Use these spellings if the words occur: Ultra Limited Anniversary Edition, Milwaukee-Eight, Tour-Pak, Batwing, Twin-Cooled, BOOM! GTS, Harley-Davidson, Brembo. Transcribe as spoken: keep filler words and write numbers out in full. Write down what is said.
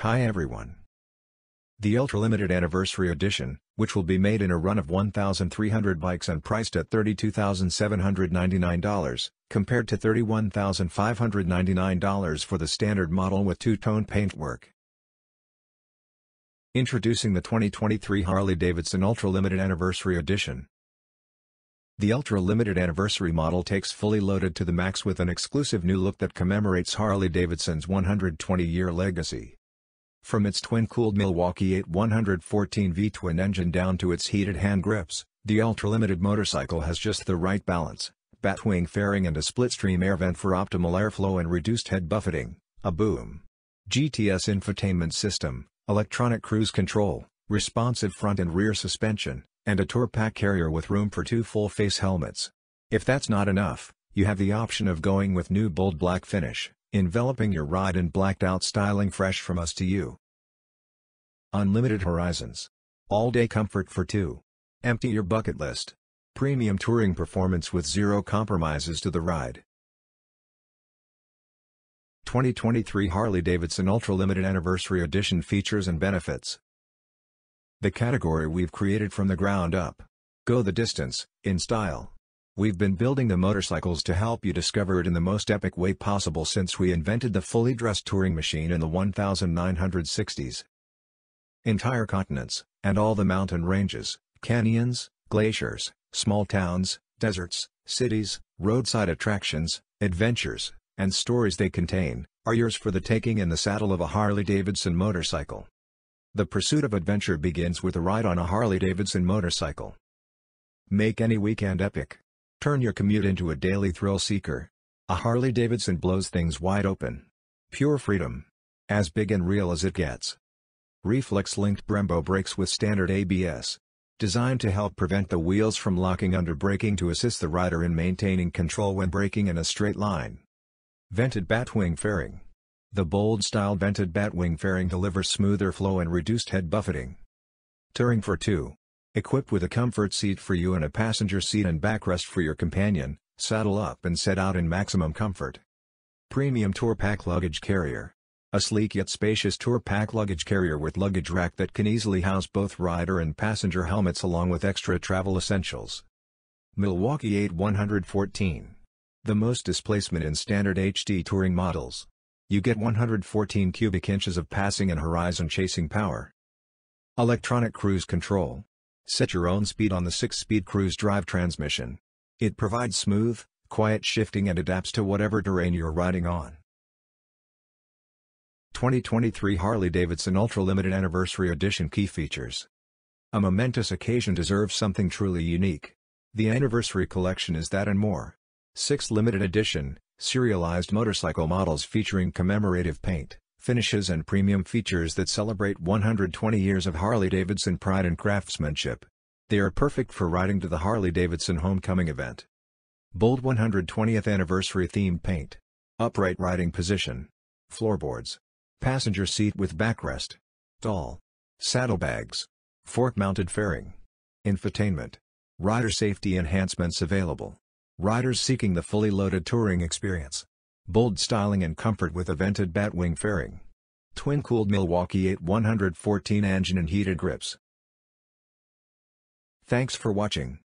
Hi everyone. The Ultra Limited Anniversary Edition, which will be made in a run of one thousand three hundred bikes and priced at thirty-two thousand seven hundred ninety-nine dollars, compared to thirty-one thousand five hundred ninety-nine dollars for the standard model with two-tone paintwork. Introducing the twenty twenty-three Harley-Davidson Ultra Limited Anniversary Edition. The Ultra Limited Anniversary model takes fully loaded to the max with an exclusive new look that commemorates Harley-Davidson's one hundred twenty year legacy. From its twin-cooled Milwaukee-Eight one hundred fourteen V twin engine down to its heated hand grips, the Ultra Limited motorcycle has just the right balance: Batwing fairing and a split-stream air vent for optimal airflow and reduced head buffeting, a boom G T S infotainment system, electronic cruise control, responsive front and rear suspension, and a Tour-Pak carrier with room for two full-face helmets. If that's not enough, you have the option of going with new bold black finish, enveloping your ride in blacked-out styling fresh from us to you. Unlimited horizons. All-day comfort for two. Empty your bucket list. Premium touring performance with zero compromises to the ride. twenty twenty-three Harley-Davidson Ultra Limited Anniversary Edition features and benefits. The category we've created from the ground up. Go the distance, in style. We've been building the motorcycles to help you discover it in the most epic way possible since we invented the fully dressed touring machine in the nineteen sixties. Entire continents, and all the mountain ranges, canyons, glaciers, small towns, deserts, cities, roadside attractions, adventures, and stories they contain, are yours for the taking in the saddle of a Harley-Davidson motorcycle. The pursuit of adventure begins with a ride on a Harley-Davidson motorcycle. Make any weekend epic. Turn your commute into a daily thrill-seeker. A Harley-Davidson blows things wide open. Pure freedom. As big and real as it gets. Reflex-linked Brembo brakes with standard A B S. Designed to help prevent the wheels from locking under braking to assist the rider in maintaining control when braking in a straight line. Vented Batwing fairing. The bold-style vented Batwing fairing delivers smoother flow and reduced head buffeting. Touring for two. Equipped with a comfort seat for you and a passenger seat and backrest for your companion, saddle up and set out in maximum comfort. Premium Tour-Pak luggage carrier. A sleek yet spacious Tour-Pak luggage carrier with luggage rack that can easily house both rider and passenger helmets along with extra travel essentials. Milwaukee-Eight one hundred fourteen. The most displacement in standard H D touring models. You get one hundred fourteen cubic inches of passing and horizon chasing power. Electronic cruise control. Set your own speed on the six-speed cruise drive transmission. It provides smooth, quiet shifting and adapts to whatever terrain you're riding on. twenty twenty-three Harley-Davidson Ultra Limited Anniversary Edition key features. A momentous occasion deserves something truly unique. The anniversary collection is that and more. Six limited edition, serialized motorcycle models featuring commemorative paint, finishes and premium features that celebrate one hundred twenty years of Harley-Davidson pride and craftsmanship. They are perfect for riding to the Harley-Davidson homecoming event. Bold one hundred twentieth anniversary themed paint. Upright riding position. Floorboards. Passenger seat with backrest. Stall. Saddlebags. Fork-mounted fairing. Infotainment. Rider safety enhancements available. Riders seeking the fully loaded touring experience. Bold styling and comfort with a vented Batwing fairing. Twin-cooled Milwaukee-Eight one hundred fourteen engine and heated grips. Thanks for watching.